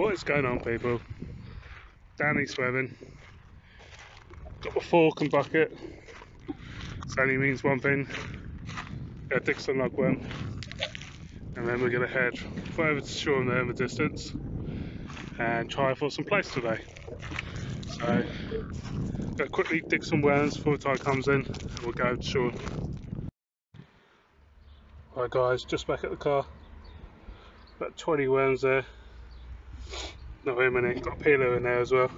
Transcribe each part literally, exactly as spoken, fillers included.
What is going on, people? Danny swimming. Got my fork and bucket. This only means one thing. A Dixon lugworm. And then we're going to head right over to Shoreham there in the distance and try for some plaice today. So, go quickly dig some worms before the tide comes in and we'll go to Shoreham. Right guys, just back at the car. About twenty worms there. Not very many, got a peeler in there as well.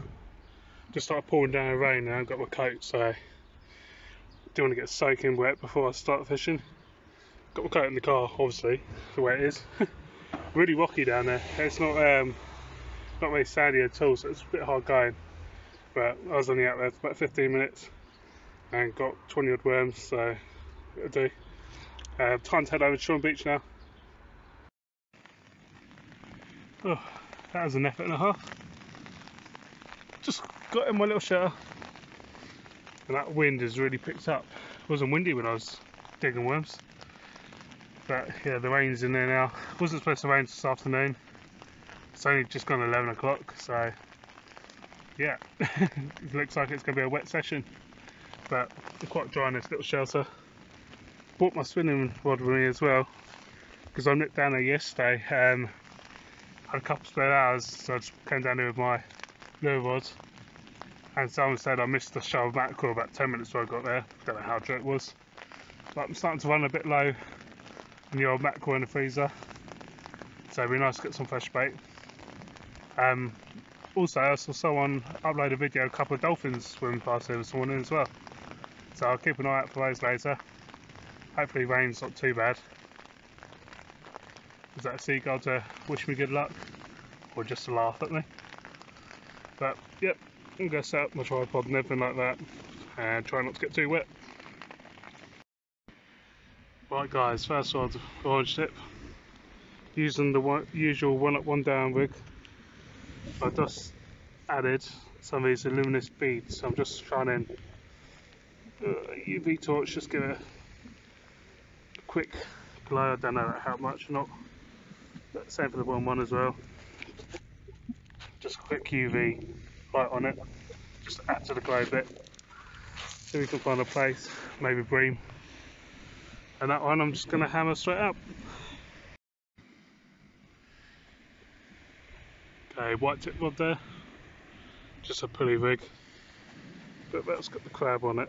Just started pouring down the rain now, I've got my coat, so I do want to get soaking wet before I start fishing. Got my coat in the car, obviously, the way it is. Really rocky down there. It's not um, not very sandy at all, so it's a bit hard going. But I was only out there for about fifteen minutes and got twenty odd worms, so it'll do. Uh, time to head over to Sean Beach now. Oh, that was an effort and a half. Just got in my little shutter, and that wind has really picked up. It wasn't windy when I was digging worms, but yeah, the rain's in there now. It wasn't supposed to rain this afternoon. It's only just gone eleven o'clock, so yeah, it looks like it's going to be a wet session, but I'm quite dry in this little shelter. Bought my spinning rod with me as well, because I nipped down there yesterday. Um, had a couple spare hours, so I just came down here with my lure rod, and someone said I missed the shoal of mackerel about ten minutes before I got there. Don't know how true it was, but I'm starting to run a bit low on the old mackerel in the freezer, so it'd be nice to get some fresh bait. Um, also, I saw someone upload a video, a couple of dolphins swimming past here this morning as well, so I'll keep an eye out for those later. Hopefully rain's not too bad. Is that a seagull to wish me good luck? Or just to laugh at me? But yep, I'm going to set up my tripod and everything like that and try not to get too wet. Right guys, first one's orange tip. Using the one, usual one up one down rig, I just added some of these luminous beads, so I'm just shining a U V torch, just give it a quick glow. I don't know how much or not. But same for the one one as well. Just a quick U V light on it, just add to the glow a bit. See if we can find a place, maybe Bream. And that one I'm just going to hammer straight up. Okay, white tip rod there. Just a pulley rig. But that's got the crab on it.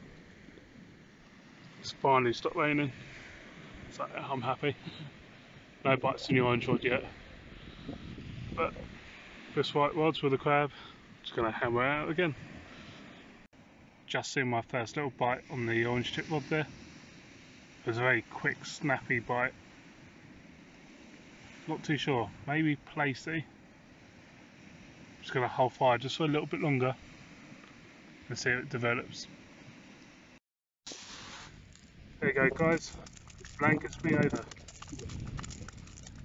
It's finally stopped raining, so I'm happy. No bites in the orange rod yet. But this white rod's with the crab. Just going to hammer it out again. Just seen my first little bite on the orange tip rod there. It was a very quick, snappy bite. Not too sure. Maybe Plaice. Just going to hold fire just for a little bit longer and see if it develops. There you go, guys. Blankets me over.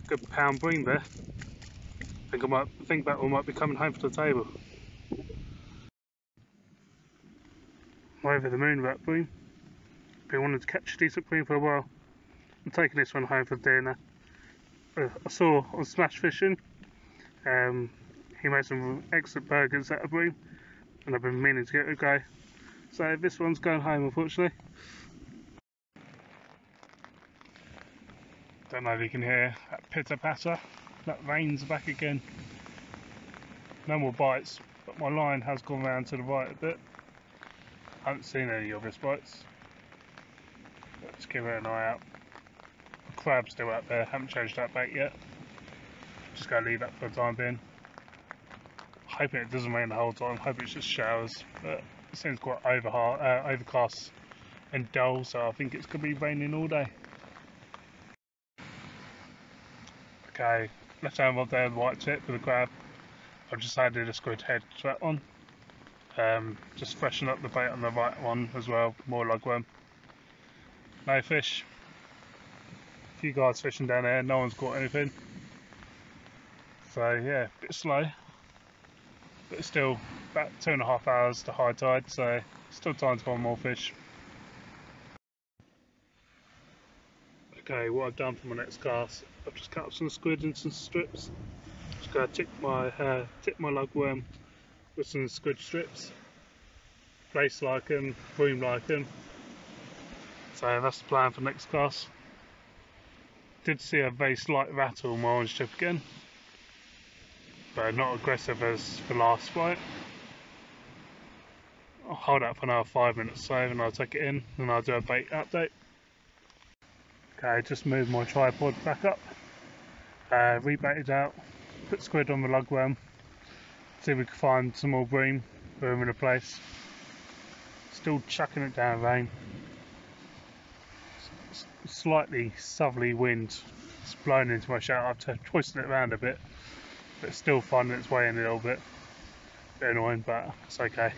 Good pound bream there. I think I might think that one might be coming home for the table. I'm over the moon about bream. Been wanting to catch a decent bream for a while. I'm taking this one home for dinner. Uh, I saw on Smash Fishing. Um, He made some excellent burgers out of bream, and I've been meaning to get a go. So this one's going home, unfortunately. Don't know if you can hear that pitter patter. That rain's back again. No more bites, but my line has gone round to the right a bit. I haven't seen any obvious bites. Let's give it an eye out. The crab's still out there. Haven't changed that bait yet. Just gonna leave that for the time being. Hoping it doesn't rain the whole time, hoping it's just showers, but it seems quite over, uh, overcast and dull, so I think it's going to be raining all day. Okay, left hand rod there with white tip with a grab. I've just added a squid head to that one. Um, just freshen up the bait on the right one as well, more lugworm. No fish. A few guys fishing down there, no one's caught anything. So yeah, a bit slow. But it's still about two and a half hours to high tide, so still time to find more fish. Okay, what I've done for my next cast, I've just cut up some squid in some strips. just going to tip my uh, tip my lugworm with some squid strips, Plaice lichen, Bream lichen. So that's the plan for next class. Did see a very slight rattle on my orange tip again, but not aggressive as the last flight. I'll hold that for another five minutes so, and I'll take it in and I'll do a bait update. Okay, just moved my tripod back up, uh, rebaited out, put squid on the lugworm, see if we can find some more bream, put them in a Plaice. Still chucking it down rain. S slightly southerly wind, it's blown into my shout after twisting it around a bit, but still finding its way in a little bit. A bit annoying, but it's okay.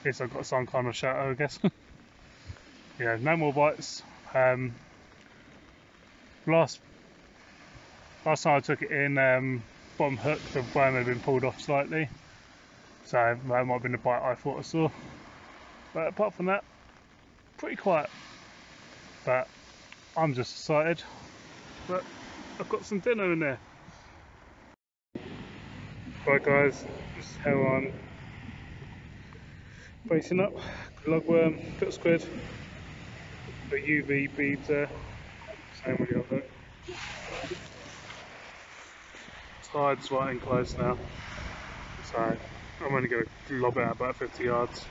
At least I've got some kind of shadow, I guess. Yeah, no more bites. Um, Last, last time I took it in, um, bottom hook, the worm had been pulled off slightly, so that might have been the bite I thought I saw. But apart from that, pretty quiet. But I'm just excited. But I've got some dinner in there. Right guys, this is how I'm bracing up. Lugworm, got squid, the U V beads there. Same with the other. Tide's right in close now, so I'm only going to lob it out about fifty yards.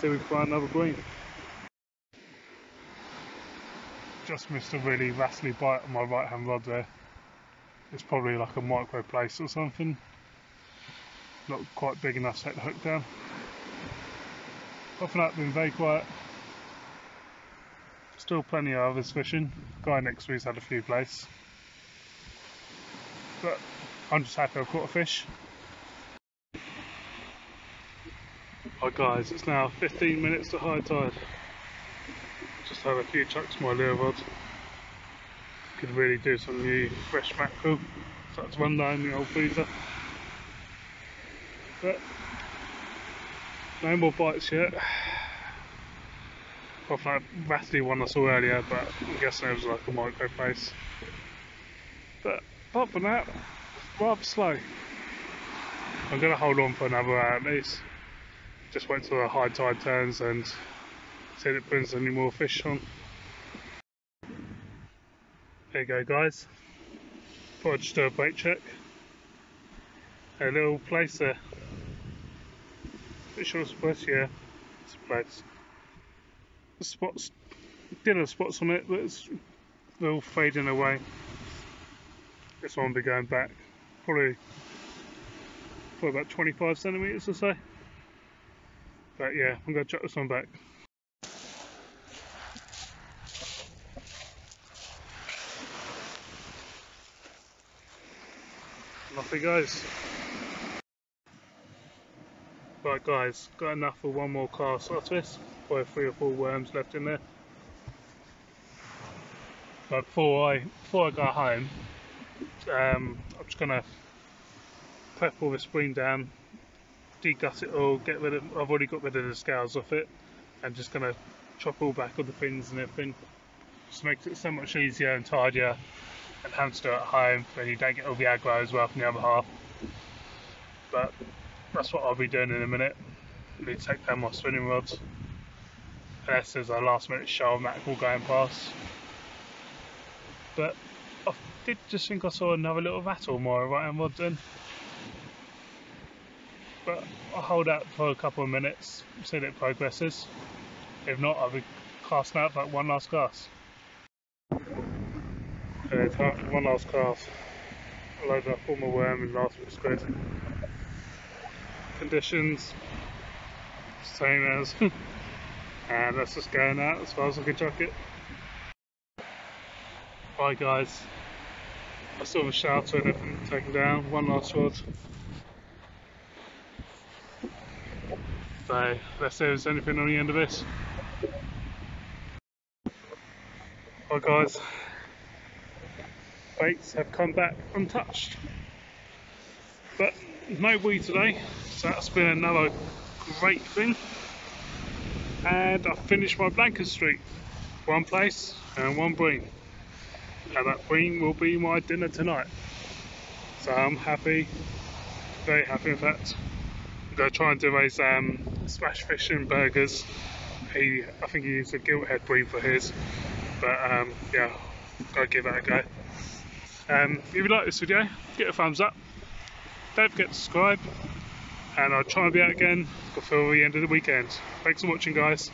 See if we can find another bream. Just missed a really rattly bite on my right hand rod there. It's probably like a micro Plaice or something. Not quite big enough to take the hook down. Off and up, been very quiet. Still plenty of others fishing. The guy next to me's had a few Plaice. But I'm just happy I caught a fish. Hi guys, it's now fifteen minutes to high tide. Just had a few chucks of my lure rod. Could really do some new fresh mackerel. So that's one down in the old freezer. But no more bites yet. Apart from that rattly one I saw earlier, but I'm guessing it was like a micro Plaice. But apart from that, rather slow. I'm going to hold on for another hour at least. Just wait till the high tide turns and see if it brings any more fish on. There you go guys. Thought I'd just do a bait check. A little Plaice there. Pretty sure it's a Plaice, yeah. It's a Plaice. The spots, did have spots on it, but it's all fading away. This one will be going back, probably for about twenty-five centimetres or so. But yeah, I'm going to chuck this one back. And off he goes. Right guys, got enough for one more cast like this. Probably three or four worms left in there. But before I, before I go home, um, I'm just going to prep all this bream down, degut it all, get rid of, I've already got rid of the scales off it. I'm just going to chop all back all the fins and everything. Just makes it so much easier and tidier and have to do it at home, and you don't get all the aggro as well from the other half. But that's what I'll be doing in a minute. I'm going to take down my spinning rods. Unless there's a last minute shoal of mackerel going past. But I did just think I saw another little rattle more right hand rod then. But I'll hold out for a couple of minutes, see that it progresses. If not, I'll be casting out that one last cast. Okay, time one last cast. I'll load up all my worm and last week's squid. Conditions, same as. And that's just going out as far as I can chuck it. Right guys, I saw the shelter and everything taken down, one last rod. So let's see if there's anything on the end of this. Right guys, baits have come back untouched. But no weed today, so that's been another great thing. And I finished my blanket streak. One Plaice and one bream. And that bream will be my dinner tonight. So so I'm happy, very happy in fact. I'm going to try and do those um, Smash Fishing burgers. He, I think he used a gilt head bream for his, but um, yeah, gotta give that a go. Um, if you like this video, get a thumbs up, don't forget to subscribe, and I'll try and be out again before the end of the weekend. Thanks for watching, guys.